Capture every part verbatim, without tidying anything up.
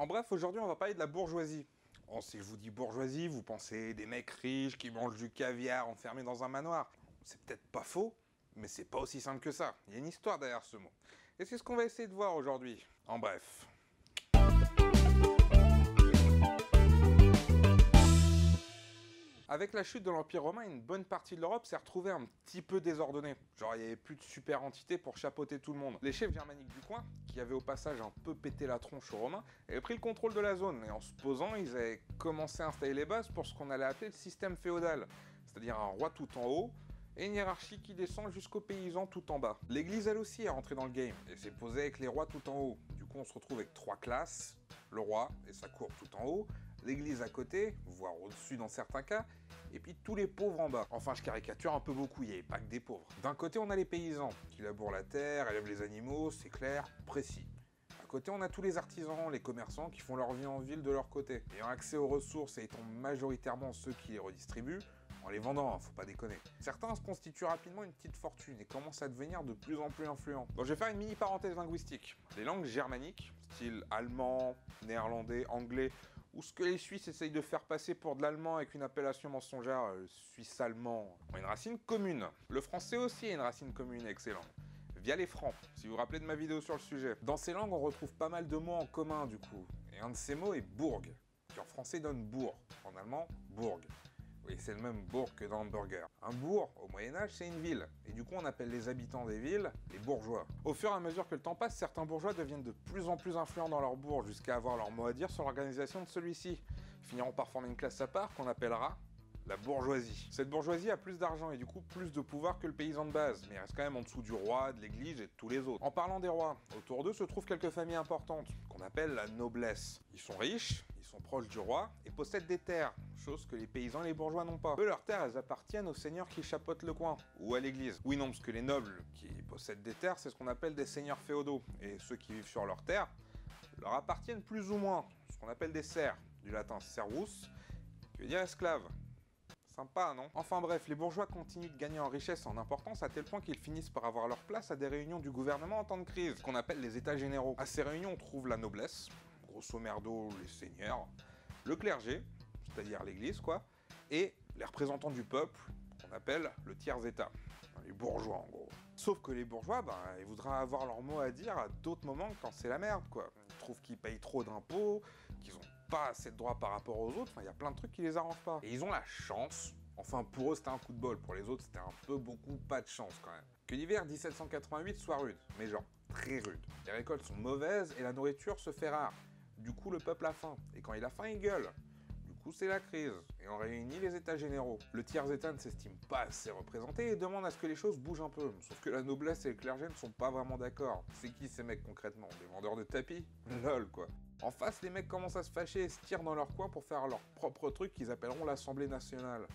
En bref, aujourd'hui, on va parler de la bourgeoisie. Bon, si je vous dis bourgeoisie, vous pensez des mecs riches qui mangent du caviar enfermés dans un manoir. C'est peut-être pas faux, mais c'est pas aussi simple que ça. Il y a une histoire derrière ce mot. Et c'est ce qu'on va essayer de voir aujourd'hui. En bref. Avec la chute de l'Empire romain, une bonne partie de l'Europe s'est retrouvée un petit peu désordonnée. Genre, il n'y avait plus de super entité pour chapeauter tout le monde. Les chefs germaniques du coin, qui avaient au passage un peu pété la tronche aux Romains, avaient pris le contrôle de la zone, et en se posant, ils avaient commencé à installer les bases pour ce qu'on allait appeler le système féodal, c'est-à-dire un roi tout en haut, et une hiérarchie qui descend jusqu'aux paysans tout en bas. L'Église, elle aussi, est rentrée dans le game, et s'est posée avec les rois tout en haut. Du coup, on se retrouve avec trois classes, le roi et sa cour tout en haut, l'Église à côté, voire au-dessus dans certains cas, et puis tous les pauvres en bas. Enfin, je caricature un peu beaucoup, il n'y avait pas que des pauvres. D'un côté, on a les paysans, qui labourent la terre, élèvent les animaux, c'est clair, précis. À côté, on a tous les artisans, les commerçants, qui font leur vie en ville de leur côté. Ayant accès aux ressources et étant majoritairement ceux qui les redistribuent, en les vendant, hein, faut pas déconner. Certains se constituent rapidement une petite fortune et commencent à devenir de plus en plus influents. Bon, je vais faire une mini parenthèse linguistique. Les langues germaniques, style allemand, néerlandais, anglais, ou ce que les Suisses essayent de faire passer pour de l'allemand avec une appellation mensongère euh, suisse-allemand, ont une racine commune. Le français aussi a une racine commune avec ces langues, via les francs, si vous vous rappelez de ma vidéo sur le sujet. Dans ces langues, on retrouve pas mal de mots en commun du coup, et un de ces mots est bourg, qui en français donne bourg, en allemand bourg. Oui, c'est le même bourg que dans hamburger. Un bourg, au Moyen-Âge, c'est une ville. Et du coup, on appelle les habitants des villes les bourgeois. Au fur et à mesure que le temps passe, certains bourgeois deviennent de plus en plus influents dans leur bourg, jusqu'à avoir leur mot à dire sur l'organisation de celui-ci. Ils finiront par former une classe à part qu'on appellera la bourgeoisie. Cette bourgeoisie a plus d'argent et du coup plus de pouvoir que le paysan de base, mais il reste quand même en dessous du roi, de l'église et de tous les autres. En parlant des rois, autour d'eux se trouvent quelques familles importantes, qu'on appelle la noblesse. Ils sont riches, ils sont proches du roi et possèdent des terres, chose que les paysans et les bourgeois n'ont pas. Eux, leurs terres, elles appartiennent aux seigneurs qui chapeautent le coin, ou à l'église. Oui, non, parce que les nobles qui possèdent des terres, c'est ce qu'on appelle des seigneurs féodaux, et ceux qui vivent sur leurs terres leur appartiennent plus ou moins, ce qu'on appelle des serfs, du latin servus, qui veut dire esclave. Sympa, non? Enfin bref, les bourgeois continuent de gagner en richesse et en importance à tel point qu'ils finissent par avoir leur place à des réunions du gouvernement en temps de crise, qu'on appelle les états généraux. À ces réunions, on trouve la noblesse, grosso merdo les seigneurs, le clergé, c'est-à-dire l'église quoi, et les représentants du peuple, qu'on appelle le tiers-état, les bourgeois en gros. Sauf que les bourgeois, ben, ils voudraient avoir leur mot à dire à d'autres moments quand c'est la merde quoi. Ils trouvent qu'ils payent trop d'impôts, qu'ils ont pas assez de droits par rapport aux autres, il y a plein de trucs qui les arrangent pas. Et ils ont la chance, enfin pour eux c'était un coup de bol, pour les autres c'était un peu beaucoup pas de chance quand même, que l'hiver dix-sept cent quatre-vingt-huit soit rude, mais genre très rude. Les récoltes sont mauvaises et la nourriture se fait rare. Du coup le peuple a faim, et quand il a faim il gueule. C'est la crise, et on réunit les états généraux. Le tiers-état ne s'estime pas assez représenté et demande à ce que les choses bougent un peu, sauf que la noblesse et le clergé ne sont pas vraiment d'accord. C'est qui ces mecs concrètement? Des vendeurs de tapis? Lol quoi. En face, les mecs commencent à se fâcher et se tirent dans leur coin pour faire leur propre truc qu'ils appelleront l'Assemblée nationale.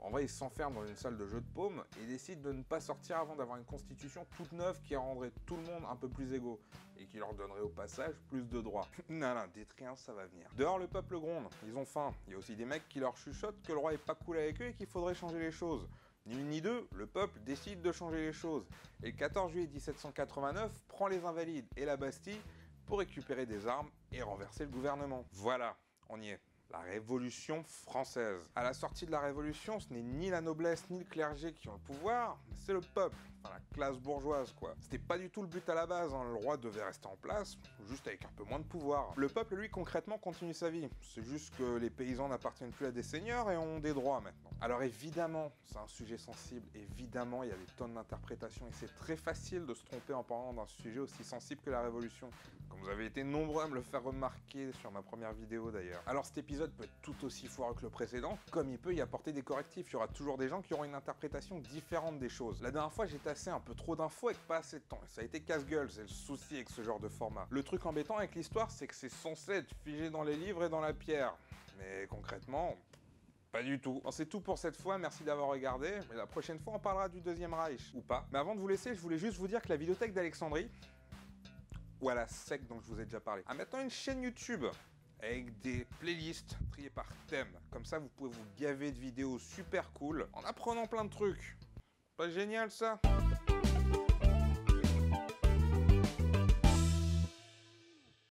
En vrai, ils s'enferment dans une salle de jeu de paume et décident de ne pas sortir avant d'avoir une constitution toute neuve qui rendrait tout le monde un peu plus égaux et qui leur donnerait au passage plus de droits. Non, non, des triens, ça va venir. Dehors, le peuple gronde, ils ont faim. Il y a aussi des mecs qui leur chuchotent que le roi est pas cool avec eux et qu'il faudrait changer les choses. Ni une ni deux, le peuple décide de changer les choses. Et le quatorze juillet dix-sept cent quatre-vingt-neuf, prend les Invalides et la Bastille pour récupérer des armes et renverser le gouvernement. Voilà, on y est. La Révolution française. À la sortie de la Révolution, ce n'est ni la noblesse ni le clergé qui ont le pouvoir, c'est le peuple, enfin la classe bourgeoise quoi. C'était pas du tout le but à la base, hein. Le roi devait rester en place, juste avec un peu moins de pouvoir. Le peuple, lui, concrètement, continue sa vie. C'est juste que les paysans n'appartiennent plus à des seigneurs et ont des droits maintenant. Alors évidemment, c'est un sujet sensible, évidemment, il y a des tonnes d'interprétations et c'est très facile de se tromper en parlant d'un sujet aussi sensible que la Révolution. Comme vous avez été nombreux à me le faire remarquer sur ma première vidéo d'ailleurs. Alors cet épisode peut être tout aussi foireux que le précédent, comme il peut y apporter des correctifs. Il y aura toujours des gens qui auront une interprétation différente des choses. La dernière fois, j'ai tassé un peu trop d'infos avec pas assez de temps. Ça a été casse-gueule, c'est le souci avec ce genre de format. Le truc embêtant avec l'histoire, c'est que c'est censé être figé dans les livres et dans la pierre. Mais concrètement, pas du tout. C'est tout pour cette fois, merci d'avoir regardé. Mais la prochaine fois, on parlera du Deuxième Reich. Ou pas. Mais avant de vous laisser, je voulais juste vous dire que la vidéothèque d'Alexandrie, ou à la S E C dont je vous ai déjà parlé, a maintenant une chaîne YouTube avec des playlists triées par thème. Comme ça, vous pouvez vous gaver de vidéos super cool en apprenant plein de trucs. Pas génial, ça ?